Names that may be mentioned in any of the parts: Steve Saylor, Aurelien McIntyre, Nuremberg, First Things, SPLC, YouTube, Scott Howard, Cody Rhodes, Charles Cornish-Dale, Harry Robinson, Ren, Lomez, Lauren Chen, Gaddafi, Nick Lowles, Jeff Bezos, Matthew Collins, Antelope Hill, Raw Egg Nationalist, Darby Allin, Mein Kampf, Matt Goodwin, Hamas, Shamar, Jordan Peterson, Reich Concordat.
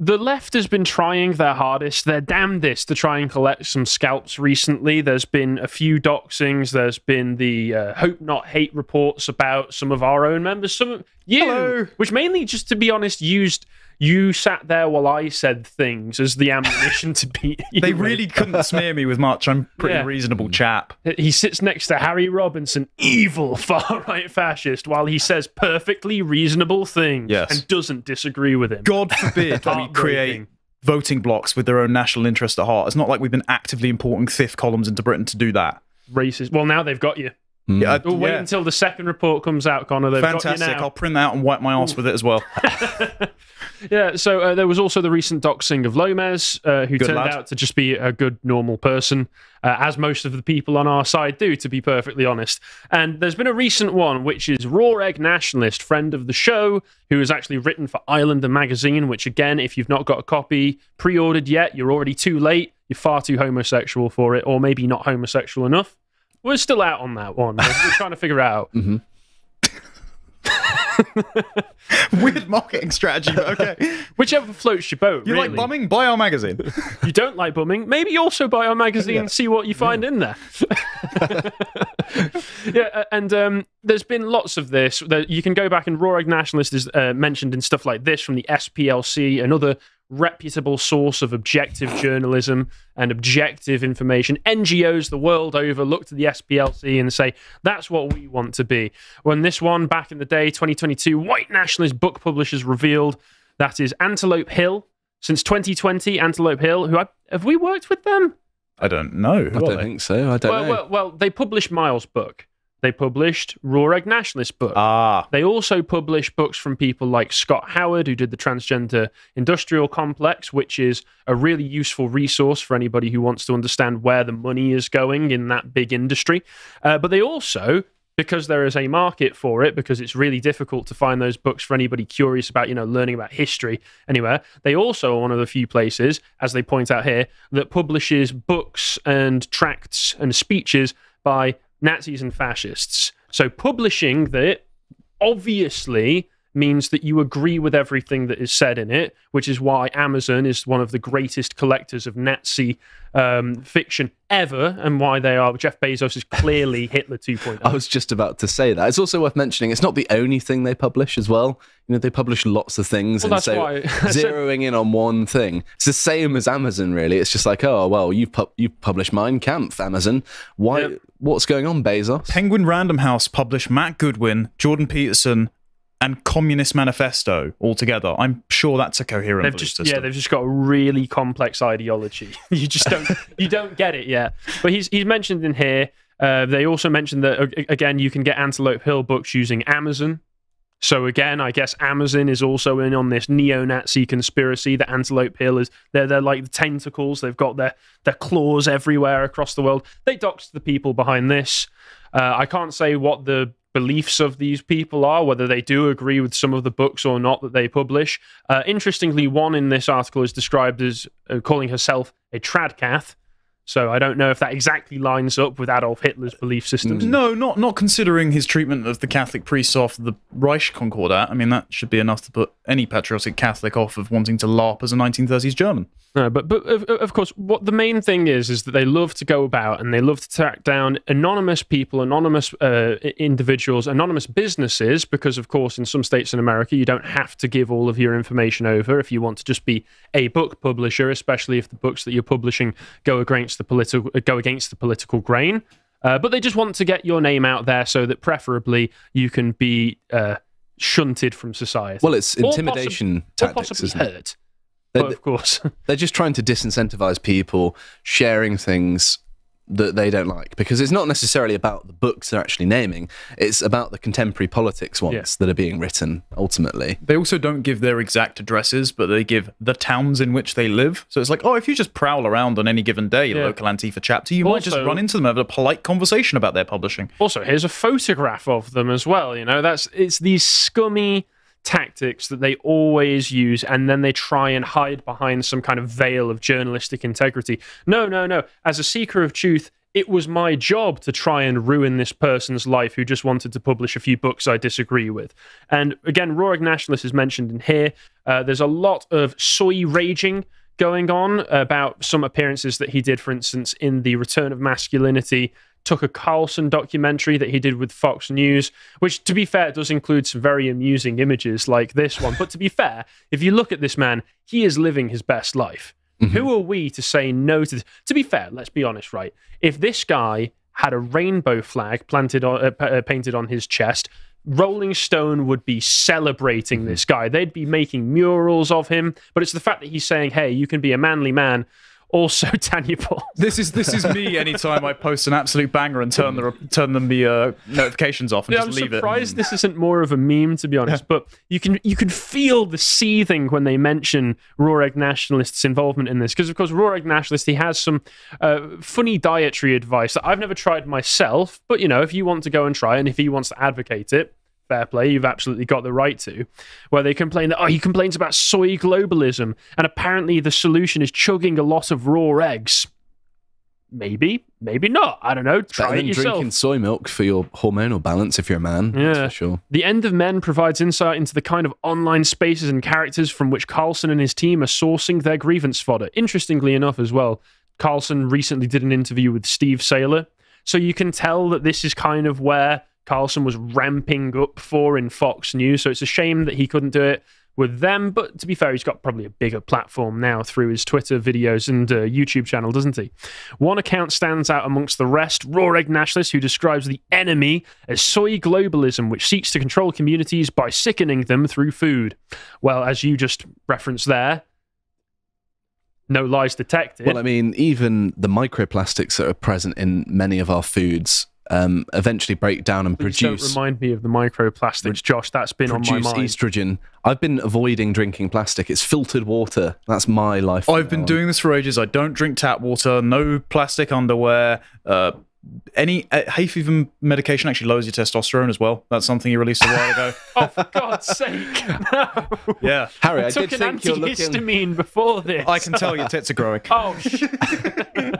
The left has been trying their hardest, their damnedest, to try and collect some scalps recently. There's been a few doxings. There's been the Hope Not Hate reports about some of our own members. Some of you, hello. Which mainly, just to be honest, used "you sat there while I said things" as the ammunition to beat you. They really couldn't smear me with much. I'm a pretty reasonable chap. He sits next to Harry Robinson, evil far-right fascist, while he says perfectly reasonable things and doesn't disagree with him. God forbid we create voting blocks with their own national interest at heart. It's not like we've been actively importing fifth columns into Britain to do that. Racist. Well, now they've got you. Yeah, we'll wait until the second report comes out, Connor. They've fantastic. Got you now. I'll print that out and wipe my ass with it as well. Yeah, so there was also the recent doxing of Lomez, who good turned lad. Out to just be a good, normal person, as most of the people on our side do, to be perfectly honest. And there's been a recent one, which is Raw Egg Nationalist, friend of the show, who has actually written for Islander Magazine, which, again, if you've not got a copy pre-ordered yet, you're already too late. You're far too homosexual for it, or maybe not homosexual enough. We're still out on that one. We're trying to figure it out. Weird marketing strategy, but okay. Whichever floats your boat. You really like bumming? Buy our magazine. You don't like bumming? Maybe you also buy our magazine and see what you find in there. And there's been lots of this. You can go back and Raw Egg Nationalist is mentioned in stuff like this from the SPLC, another reputable source of objective journalism and objective information. NGOs the world over look to the SPLC and say, that's what we want to be. When this one, back in the day, 2022, white nationalist book publishers revealed that is Antelope Hill. Since 2020, Antelope Hill, who have we worked with them? I don't know. I don't think so. I don't know. Well, they published Miles' book. They published Raw Egg Nationalist book. They also published books from people like Scott Howard, who did the Transgender Industrial Complex, which is a really useful resource for anybody who wants to understand where the money is going in that big industry. But they also, because there is a market for it, because it's really difficult to find those books for anybody curious about, you know, learning about history anywhere, they also are one of the few places, as they point out here, that publishes books and tracts and speeches by Nazis and fascists. So publishing that obviously means that you agree with everything that is said in it, which is why Amazon is one of the greatest collectors of Nazi fiction ever, and why they are. Jeff Bezos is clearly Hitler 2.0. I was just about to say that. It's also worth mentioning, it's not the only thing they publish as well. You know, they publish lots of things, well, and so zeroing in on one thing. It's the same as Amazon, really. It's just like, oh, well, you've published Mein Kampf, Amazon. Why? Yep. What's going on, Bezos? Penguin Random House published Matt Goodwin, Jordan Peterson, and Communist Manifesto altogether. I'm sure that's a coherent system. Yeah, they've just got a really complex ideology. You just don't you don't get it yet. But he's mentioned in here. They also mentioned that, again, you can get Antelope Hill books using Amazon. So again, I guess Amazon is also in on this neo-Nazi conspiracy that Antelope Hill is. They're like the tentacles. They've got their claws everywhere across the world. They doxed the people behind this. I can't say what the beliefs of these people are, whether they do agree with some of the books or not that they publish. Interestingly, one in this article is described as calling herself a tradcath, so I don't know if that exactly lines up with Adolf Hitler's belief system. No, not considering his treatment of the Catholic priests off the Reich Concordat. I mean, that should be enough to put any patriotic Catholic off of wanting to LARP as a 1930s German. No, but of course, what the main thing is that they love to go about and they love to track down anonymous people, anonymous individuals, anonymous businesses, because, of course, in some states in America, you don't have to give all of your information over if you want to just be a book publisher, especially if the books that you're publishing go against the political grain, but they just want to get your name out there so that preferably you can be shunted from society. Well, it's intimidation tactics, isn't it? But of course, they're just trying to disincentivize people sharing things that they don't like, because it's not necessarily about the books they're actually naming, it's about the contemporary politics ones that are being written, ultimately. They also don't give their exact addresses, but they give the towns in which they live. So it's like, oh, if you just prowl around on any given day, local Antifa chapter, you might just run into them, have a polite conversation about their publishing. Also, here's a photograph of them as well, you know, it's these scummy tactics that they always use, and then they try and hide behind some kind of veil of journalistic integrity. No, as a seeker of truth, it was my job to try and ruin this person's life who just wanted to publish a few books I disagree with. And again, Raw Egg Nationalist is mentioned in here. There's a lot of soy raging going on about some appearances that he did, for instance, in the Return of Masculinity, Tucker Carlson documentary that he did with Fox News, which, to be fair, does include some very amusing images like this one. But to be fair, if you look at this man, he is living his best life. Mm-hmm. Who are we to say no to this? To be fair, let's be honest, right? If this guy had a rainbow flag planted on, painted on his chest, Rolling Stone would be celebrating mm-hmm. this guy. They'd be making murals of him. But it's the fact that he's saying, hey, you can be a manly man, also tangible. This is me anytime I post an absolute banger and turn the notifications off and just leave it. I'm surprised this isn't more of a meme, to be honest, but you can feel the seething when they mention Raw Egg Nationalist's involvement in this, because of course Raw Egg Nationalist, he has some funny dietary advice that I've never tried myself, but you know, if you want to go and try, and if he wants to advocate it, fair play, you've absolutely got the right to, where they complain that, oh, he complains about soy globalism, and apparently the solution is chugging a lot of raw eggs. Maybe, maybe not. I don't know. Try it yourself. Drinking soy milk for your hormonal balance if you're a man. Yeah, that's for sure. The End of Men provides insight into the kind of online spaces and characters from which Carlson and his team are sourcing their grievance fodder. Interestingly enough as well, Carlson recently did an interview with Steve Saylor, so you can tell that this is kind of where Carlson was ramping up for in Fox News, so it's a shame that he couldn't do it with them, but to be fair, he's got probably a bigger platform now through his Twitter videos and YouTube channel, doesn't he? One account stands out amongst the rest, Raw Egg Nationalist, who describes the enemy as soy globalism, which seeks to control communities by sickening them through food. Well, as you just referenced there, no lies detected. Well, I mean, even the microplastics that are present in many of our foods eventually break down and produce. Don't remind me of the microplastics, Josh. That's been on my mind. Estrogen. I've been avoiding drinking plastic. It's filtered water. That's my life. I've been doing this for ages. I don't drink tap water. No plastic underwear. Any hay fever medication actually lowers your testosterone as well. That's something he released a while ago. Oh, for God's sake! No. Yeah, Harry, I took an antihistamine before this. I can tell your tits are growing. Oh shit!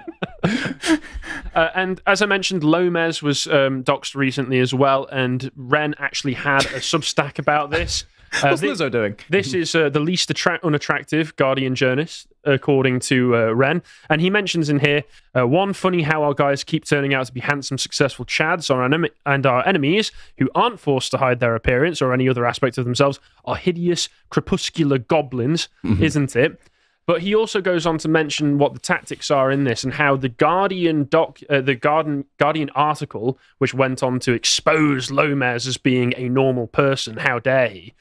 And as I mentioned, Lomez was doxed recently as well, and Ren actually had a Substack about this. What's Lizzo doing? This is the least unattractive Guardian journalist, according to Ren. And he mentions in here, one, funny how our guys keep turning out to be handsome, successful chads, and our enemies, who aren't forced to hide their appearance or any other aspect of themselves, are hideous, crepuscular goblins, isn't it? But he also goes on to mention what the tactics are in this, and how the Guardian Guardian article, which went on to expose Lomez as being a normal person, how dare he,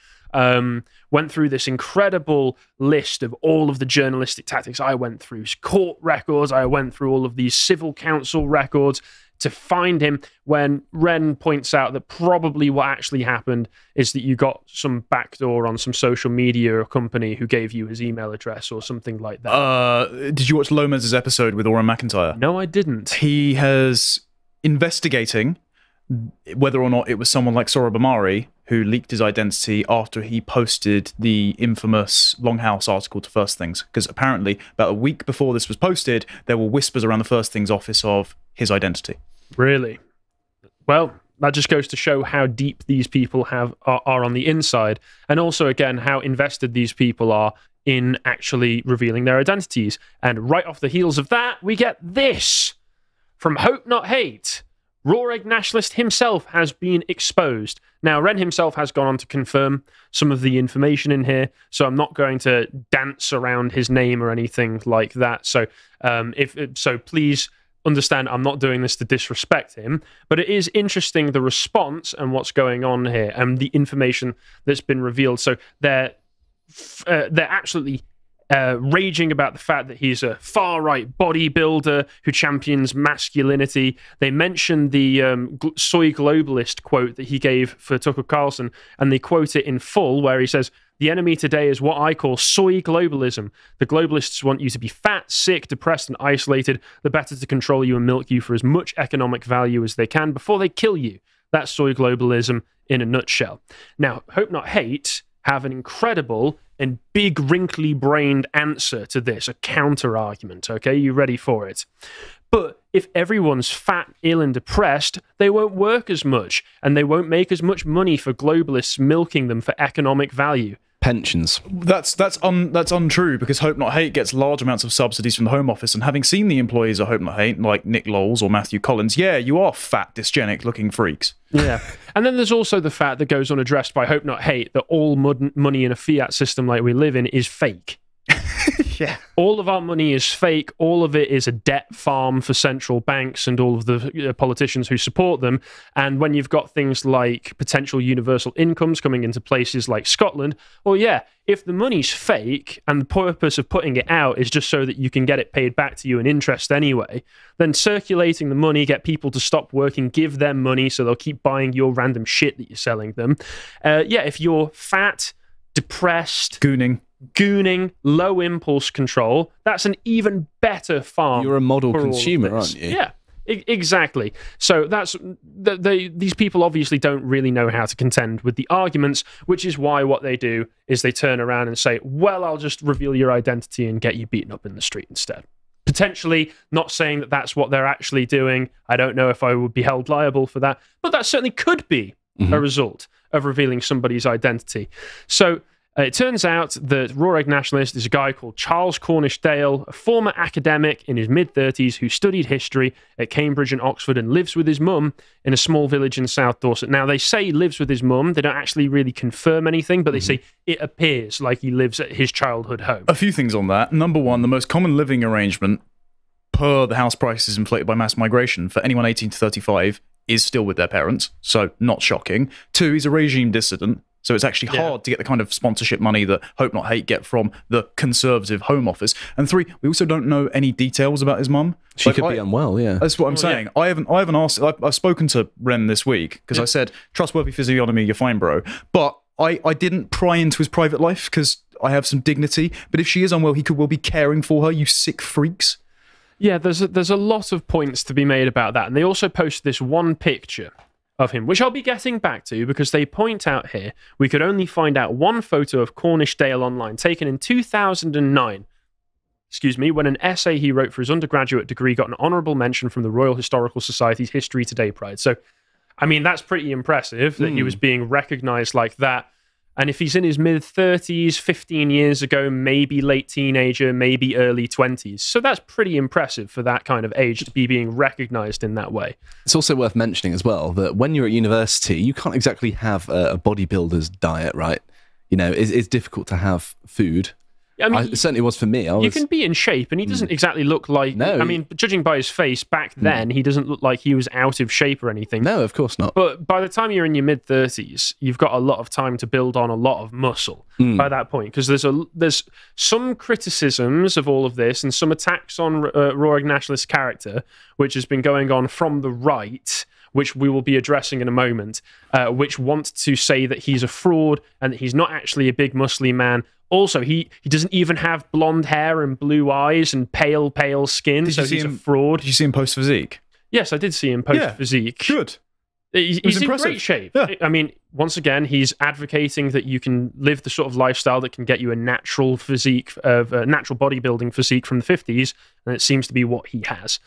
went through this incredible list of all of the journalistic tactics. I went through court records, I went through all of these civil council records to find him, when Ren points out that probably what actually happened is that you got some backdoor on some social media or company who gave you his email address or something like that. Did you watch Lomez's episode with Aurelien McIntyre? No, I didn't. He has investigating whether or not it was someone like Sora Bamari who leaked his identity after he posted the infamous Longhouse article to First Things. Because apparently, about a week before this was posted, there were whispers around the First Things office of his identity. Really? Well, that just goes to show how deep these people are on the inside, and also, again, how invested these people are in actually revealing their identities. And right off the heels of that, we get this from Hope Not Hate. Raw Egg Nationalist himself has been exposed. Now, Ren himself has gone on to confirm some of the information in here, so I'm not going to dance around his name or anything like that. So, please understand, I'm not doing this to disrespect him, but it is interesting, the response and what's going on here and the information that's been revealed. So they're absolutely raging about the fact that he's a far-right bodybuilder who champions masculinity. They mention the soy globalist quote that he gave for Tucker Carlson, and they quote it in full, where he says, "The enemy today is what I call soy globalism. The globalists want you to be fat, sick, depressed, and isolated. They're better to control you and milk you for as much economic value as they can before they kill you." That's soy globalism in a nutshell. Now, Hope Not Hate have an incredible and big wrinkly-brained answer to this, a counter-argument, okay? You ready for it? But if everyone's fat, ill, and depressed, they won't work as much, and they won't make as much money for globalists milking them for economic value. Pensions. That's untrue, because Hope Not Hate gets large amounts of subsidies from the Home Office, and having seen the employees of Hope Not Hate, like Nick Lowles or Matthew Collins, yeah, you are fat, dysgenic looking freaks. Yeah. And then there's also the fact that goes unaddressed by Hope Not Hate that all money in a fiat system like we live in is fake. Yeah. All of our money is fake. All of it is a debt farm for central banks and all of the politicians who support them. And when you've got things like potential universal incomes coming into places like Scotland, well, yeah, if the money's fake and the purpose of putting it out is just so that you can get it paid back to you in interest anyway, then circulating the money, get people to stop working, give them money so they'll keep buying your random shit that you're selling them. Yeah, if you're fat, depressed, gooning, low impulse control, that's an even better farm. You're a model consumer, aren't you? Yeah, exactly. So that's these people obviously don't really know how to contend with the arguments, which is why what they do is they turn around and say, well, I'll just reveal your identity and get you beaten up in the street instead. Potentially not saying that that's what they're actually doing. I don't know if I would be held liable for that, but that certainly could be a result of revealing somebody's identity. So it turns out that Raw Egg Nationalist is a guy called Charles Cornish-Dale, a former academic in his mid-30s who studied history at Cambridge and Oxford and lives with his mum in a small village in South Dorset. Now, they say he lives with his mum. They don't actually really confirm anything, but they say it appears like he lives at his childhood home. A few things on that. Number one, the most common living arrangement per the house prices inflated by mass migration for anyone 18 to 35 is still with their parents, so not shocking. Two, he's a regime dissident. So it's actually hard to get the kind of sponsorship money that Hope Not Hate get from the Conservative Home Office. And three, we also don't know any details about his mum. She could be unwell, yeah. That's what I'm saying. Yeah. I haven't asked. I've spoken to Ren this week because I said, trustworthy physiognomy, you're fine, bro. But I didn't pry into his private life because I have some dignity. But if she is unwell, he could well be caring for her, you sick freaks. Yeah, there's a lot of points to be made about that. And they also post this one picture of him, which I'll be getting back to, because they point out here we could only find out one photo of Cornish-Dale online, taken in 2009, when an essay he wrote for his undergraduate degree got an honourable mention from the Royal Historical Society's History Today Prize. So, I mean, that's pretty impressive that he was being recognised like that. And if he's in his mid-30s, 15 years ago, maybe late teenager, maybe early 20s. So that's pretty impressive for that kind of age to be being recognised in that way. It's also worth mentioning as well that when you're at university, you can't exactly have a bodybuilder's diet, right? You know, it's difficult to have food. I mean, it certainly was for me. You can be in shape, and he doesn't exactly look like... No. I mean, judging by his face back then, he doesn't look like he was out of shape or anything. No, of course not. But by the time you're in your mid-30s, you've got a lot of time to build on a lot of muscle by that point, because there's some criticisms of all of this and some attacks on Raw Egg Nationalist's character, which has been going on from the right, which we will be addressing in a moment, which wants to say that he's a fraud and that he's not actually a big muscly man. Also, he doesn't even have blonde hair and blue eyes and pale, pale skin, so he's a fraud. Did you see him post physique? Yes, I did see him post physique. Good. He's in great shape. Yeah. I mean, once again, he's advocating that you can live the sort of lifestyle that can get you a natural physique, natural bodybuilding physique from the 50s, and it seems to be what he has.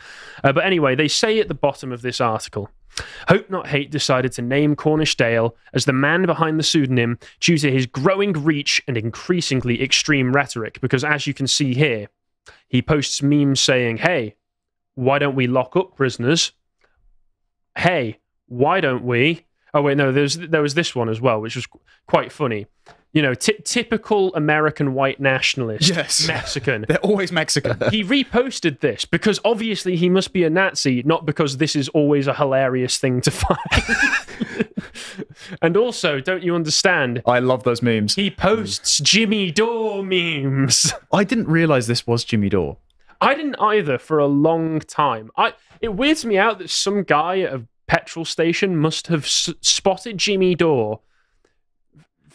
But anyway, they say at the bottom of this article, Hope Not Hate decided to name Cornish-Dale as the man behind the pseudonym due to his growing reach and increasingly extreme rhetoric, because as you can see here, he posts memes saying, hey, why don't we lock up prisoners? Hey, why don't we... Oh, wait, no, there was this one as well, which was quite funny. You know, typical American white nationalist. Yes. Mexican. They're always Mexican. He reposted this because obviously he must be a Nazi, not because this is always a hilarious thing to find. And also, don't you understand? I love those memes. He posts Jimmy Dore memes. I didn't realise this was Jimmy Dore. I didn't either for a long time. It weirds me out that some guy at a petrol station must have spotted Jimmy Dore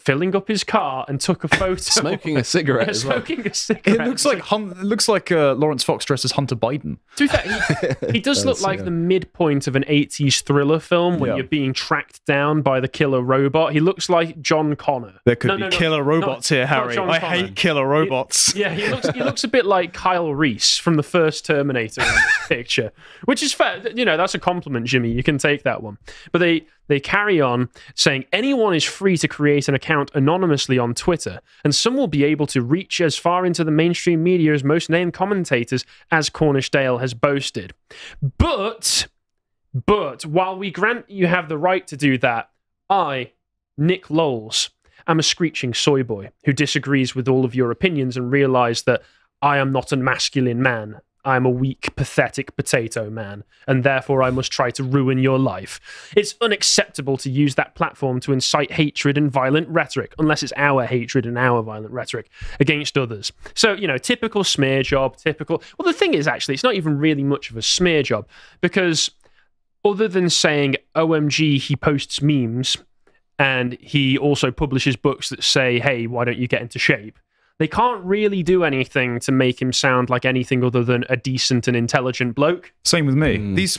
filling up his car and took a photo. Smoking a cigarette. As well. Smoking a cigarette. It looks like Lawrence Fox dressed as Hunter Biden. To be fair, he does look like the midpoint of an 80s thriller film when you're being tracked down by the killer robot. He looks like John Connor. There could be killer robots here, Harry. I hate killer robots. Yeah, he looks a bit like Kyle Reese from the first Terminator in this picture, which is fair. You know, that's a compliment, Jimmy. You can take that one. But they carry on saying anyone is free to create an account anonymously on Twitter, and some will be able to reach as far into the mainstream media as most named commentators, as Cornish-Dale has boasted. But while we grant you have the right to do that, I, Nick Lowles, am a screeching soy boy who disagrees with all of your opinions and realize that I am not a masculine man. I'm a weak, pathetic potato man, and therefore I must try to ruin your life. It's unacceptable to use that platform to incite hatred and violent rhetoric, unless it's our hatred and our violent rhetoric, against others. So, you know, typical smear job, typical... Well, the thing is, actually, it's not even really much of a smear job, because other than saying, OMG, he posts memes, and he also publishes books that say, hey, why don't you get into shape? They can't really do anything to make him sound like anything other than a decent and intelligent bloke. Same with me. These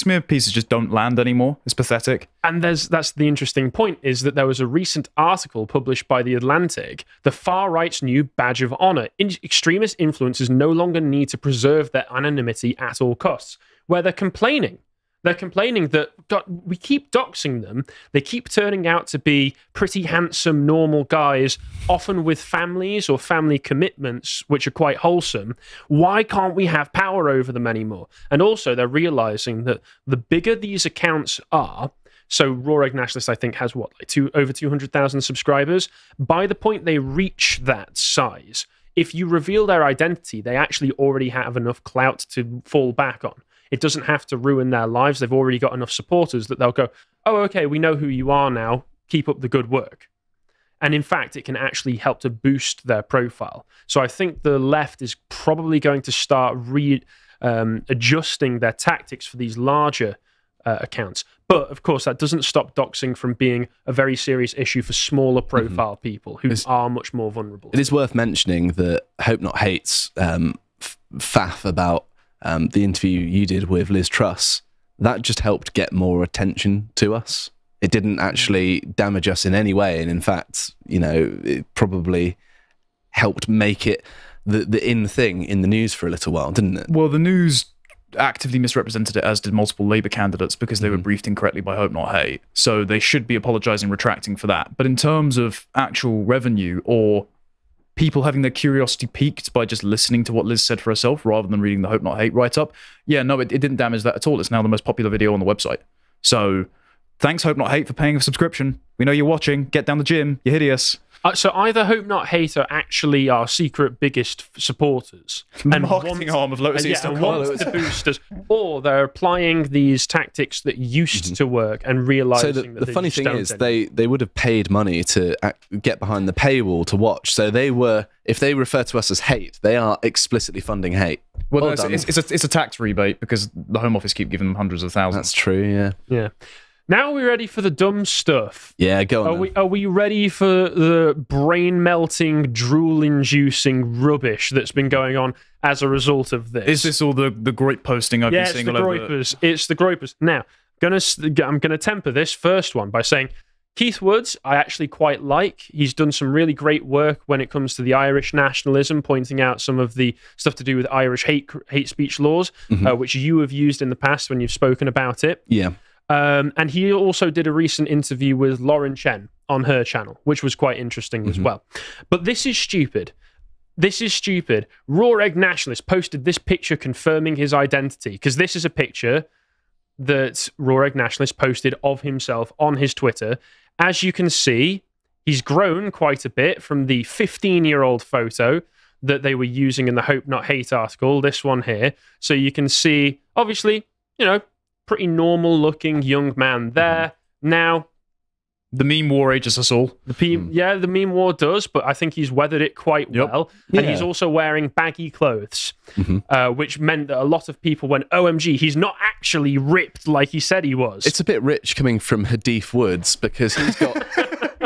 smear pieces just don't land anymore. It's pathetic. And that's the interesting point, is that there was a recent article published by The Atlantic, the far right's new badge of honor. Extremist influencers no longer need to preserve their anonymity at all costs, where they're complaining. They're complaining that, God, we keep doxing them. They keep turning out to be pretty handsome, normal guys, often with families or family commitments, which are quite wholesome. Why can't we have power over them anymore? And also, they're realizing that the bigger these accounts are, so Raw Egg Nationalist, I think, has, what, like over 200,000 subscribers? By the point they reach that size, if you reveal their identity, they actually already have enough clout to fall back on. It doesn't have to ruin their lives. They've already got enough supporters that they'll go, oh, okay, we know who you are now. Keep up the good work. And in fact, it can actually help to boost their profile. So I think the left is probably going to start adjusting their tactics for these larger accounts. But of course, that doesn't stop doxing from being a very serious issue for smaller profile people who are much more vulnerable. It is worth mentioning that Hope Not Hate's faff about the interview you did with Liz Truss, that just helped get more attention to us. It didn't actually damage us in any way, and in fact, you know, it probably helped make it the in thing in the news for a little while, didn't it? Well, the news actively misrepresented it, as did multiple Labour candidates, because they were briefed incorrectly by Hope Not Hate. So they should be apologising, retracting for that. But in terms of actual revenue or people having their curiosity piqued by just listening to what Liz said for herself rather than reading the Hope Not Hate write-up, yeah, no, it didn't damage that at all. It's now the most popular video on the website. So thanks, Hope Not Hate, for paying a subscription. We know you're watching. Get down the gym. You're hideous. So either Hope Not Hate are actually our secret biggest supporters and marketing arm of Lotus East to boost us, or they're applying these tactics that used to work and realizing. So the funny thing is, they would have paid money to get behind the paywall to watch. So they were, if they refer to us as hate, they are explicitly funding hate. Well, no, it's a tax rebate because the Home Office keep giving them hundreds of thousands. That's true. Yeah. Yeah. Now we're ready for the dumb stuff. Yeah, go on. Are we ready for the brain-melting, drool-inducing rubbish that's been going on as a result of this? Is this all the gripe posting I've been seeing all over? Yeah, it's the gripers. Now, I'm going to temper this first one by saying Keith Woods, I actually quite like. He's done some really great work when it comes to the Irish nationalism, pointing out some of the stuff to do with Irish hate speech laws, which you have used in the past when you've spoken about it. Yeah. And he also did a recent interview with Lauren Chen on her channel, which was quite interesting as well. But this is stupid. This is stupid. Raw Egg Nationalist posted this picture confirming his identity, because this is a picture that Raw Egg Nationalist posted of himself on his Twitter. As you can see, he's grown quite a bit from the 15-year-old photo that they were using in the Hope Not Hate article, this one here. So you can see, obviously, you know, pretty normal-looking young man there. Now, the meme war ages us all. Yeah, the meme war does, but I think he's weathered it quite well. Yeah. And he's also wearing baggy clothes, which meant that a lot of people went, OMG, he's not actually ripped like he said he was. It's a bit rich coming from Hadith Woods, because he's got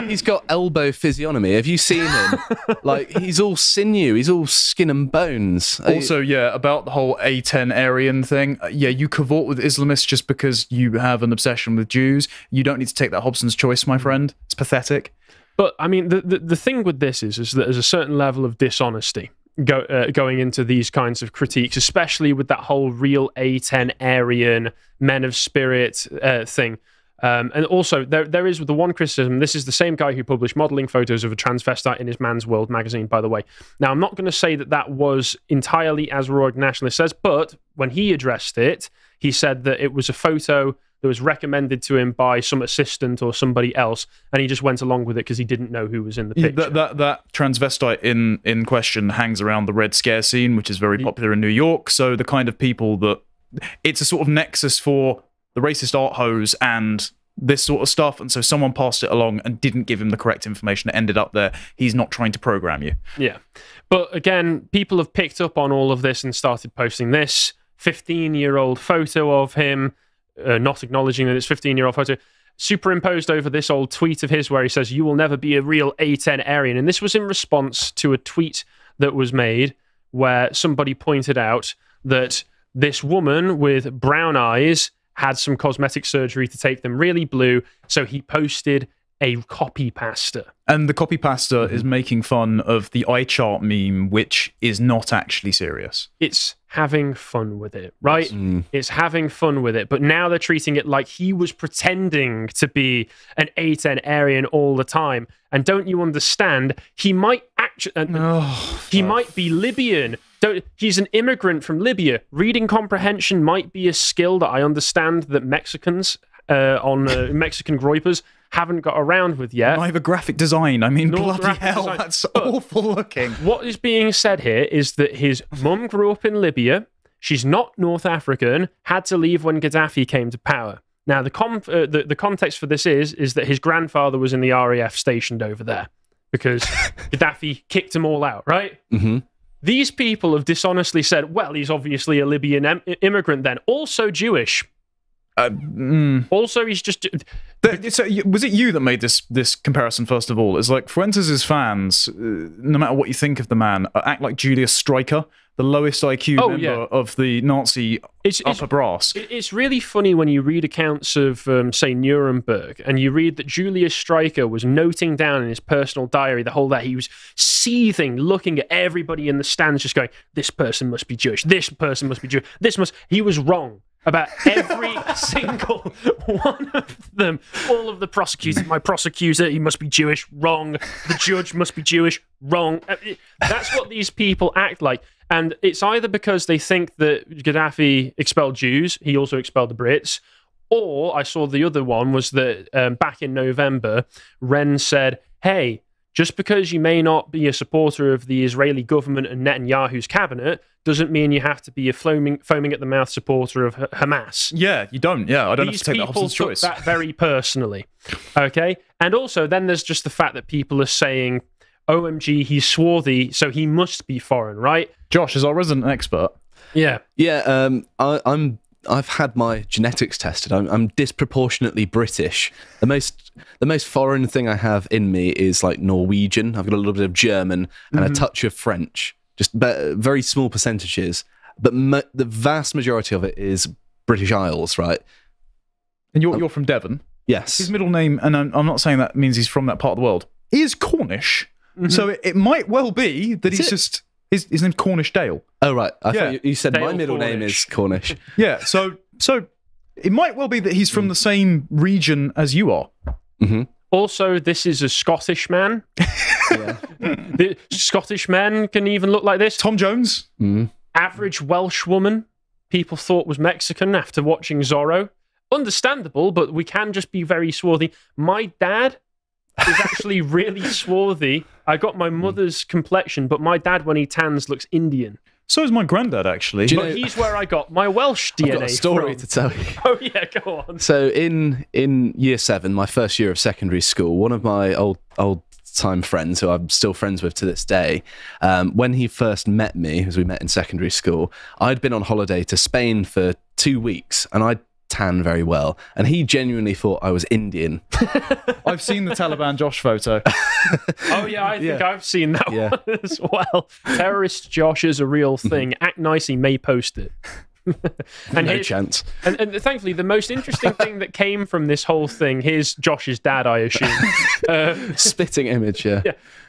He's got elbow physiognomy. Have you seen him? Like, he's all sinew. He's all skin and bones. Also, yeah, about the whole A10 Aryan thing. Yeah, you cavort with Islamists just because you have an obsession with Jews. You don't need to take that Hobson's choice, my friend. It's pathetic. But, I mean, the thing with this is that there's a certain level of dishonesty going into these kinds of critiques, especially with that whole real A10 Aryan men of spirit thing. And also, there is the one criticism. This is the same guy who published modeling photos of a transvestite in his Man's World magazine, by the way. Now, I'm not going to say that that was entirely as Raw Egg Nationalist says, but when he addressed it, he said that it was a photo that was recommended to him by some assistant or somebody else, and he just went along with it because he didn't know who was in the picture. That transvestite in question hangs around the Red Scare scene, which is very popular in New York, so the kind of people that... It's a sort of nexus for the racist art hoes and this sort of stuff, and so someone passed it along and didn't give him the correct information that ended up there. He's not trying to program you. Yeah. But again, people have picked up on all of this and started posting this 15-year-old photo of him, not acknowledging that it's 15-year-old photo, superimposed over this old tweet of his where he says, "You will never be a real A10 Aryan." And this was in response to a tweet that was made where somebody pointed out that this woman with brown eyes had some cosmetic surgery to take them really blue, so he posted a copy pasta. And the copy pasta is making fun of the eye chart meme, which is not actually serious. It's having fun with it, right? It's having fun with it. But now they're treating it like he was pretending to be an A10 Aryan all the time. And don't you understand? He might actually... he might be Libyan. He's an immigrant from Libya. Reading comprehension might be a skill that I understand that Mexicans Mexican groypers haven't got around with yet. Neither graphic design. I mean, bloody hell, that's awful looking. What is being said here is that his mum grew up in Libya. She's not North African. Had to leave when Gaddafi came to power. Now, the context for this is that his grandfather was in the RAF stationed over there because Gaddafi kicked them all out, right? These people have dishonestly said, well, he's obviously a Libyan immigrant then. Also Jewish. Also, he's just... So, was it you that made this comparison, first of all? It's like, Fuentes' fans, no matter what you think of the man, act like Julius Streicher, the lowest IQ member of the Nazi upper brass. It's really funny when you read accounts of, say, Nuremberg, and you read that Julius Streicher was noting down in his personal diary the whole day. He was seething, looking at everybody in the stands, just going, this person must be Jewish, this person must be Jewish, this must... He was wrong about every single one of them. All of the prosecutors, my prosecutor, he must be Jewish, wrong. The judge must be Jewish, wrong. That's what these people act like. And it's either because they think that Gaddafi expelled Jews, he also expelled the Brits, or I saw the other one was that back in November, Ren said, hey, just because you may not be a supporter of the Israeli government and Netanyahu's cabinet doesn't mean you have to be a foaming at the mouth supporter of Hamas. Yeah, you don't. Yeah, I don't have to take that Hobson's choice. That very personally. Okay? And also, then there's just the fact that people are saying, OMG, he's swarthy, so he must be foreign, right? Josh is our resident expert. Yeah. Yeah, I've had my genetics tested. I'm disproportionately British. The most foreign thing I have in me is like Norwegian. I've got a little bit of German and a touch of French. Just very small percentages, but the vast majority of it is British Isles, right? And you're from Devon. Yes. His middle name, and I'm not saying that means he's from that part of the world, he is Cornish. So it might well be that he's just... His name's Cornish-Dale. Oh, right. I thought you said Dale, my middle name is Cornish. Yeah, so it might well be that he's from the same region as you are. Also, this is a Scottish man. The Scottish men can even look like this. Tom Jones. Average Welsh woman people thought was Mexican after watching Zorro. Understandable, but we can just be very swarthy. My dad is actually really swarthy. I got my mother's complexion, but my dad, when he tans, looks Indian. So is my granddad, actually. But he's where I got my Welsh DNA. I've got a story to tell you. Oh, yeah, go on. So in year 7, my first year of secondary school, one of my old-time friends, who I'm still friends with to this day, when he first met me, as we met in secondary school, I'd been on holiday to Spain for 2 weeks, and I tan very well, and he genuinely thought I was Indian. I've seen the Taliban Josh photo. Oh yeah, I think I've seen that one as well. Terrorist Josh is a real thing. Act nicely may post it. And no chance. And thankfully, the most interesting thing that came from this whole thing, here's Josh's dad, I assume. Spitting image, yeah.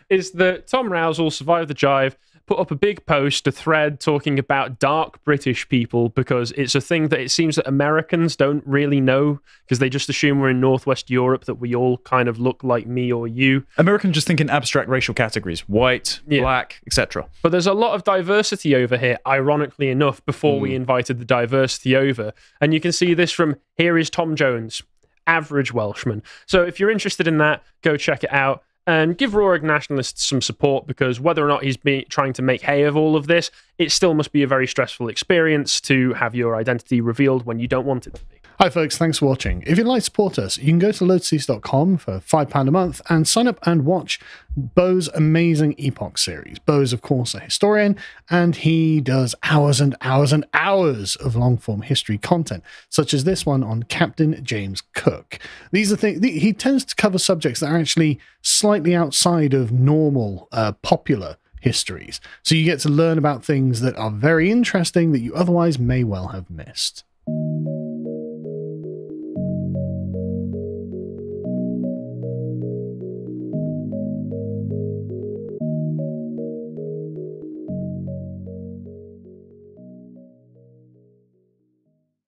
Is that Tom Rousel survived the jive, put up a big post, a thread talking about dark British people, because it's a thing that it seems that Americans don't really know, because they just assume we're in Northwest Europe, that we all kind of look like me or you. Americans just think in abstract racial categories, white, black, etc. But there's a lot of diversity over here, ironically enough, before we invited the diversity over. And you can see this from, here is Tom Jones, average Welshman. So if you're interested in that, go check it out. And give Raw Egg Nationalist some support, because whether or not he's trying to make hay of all of this, it still must be a very stressful experience to have your identity revealed when you don't want it to be. Hi folks, thanks for watching. If you'd like to support us, you can go to loadseats.com for £5 a month and sign up and watch Bo's amazing Epoch series. Bo's, of course, a historian, and he does hours and hours and hours of long-form history content, such as this one on Captain James Cook. These are things he tends to cover, subjects that are actually slightly outside of normal popular histories. So you get to learn about things that are very interesting that you otherwise may well have missed.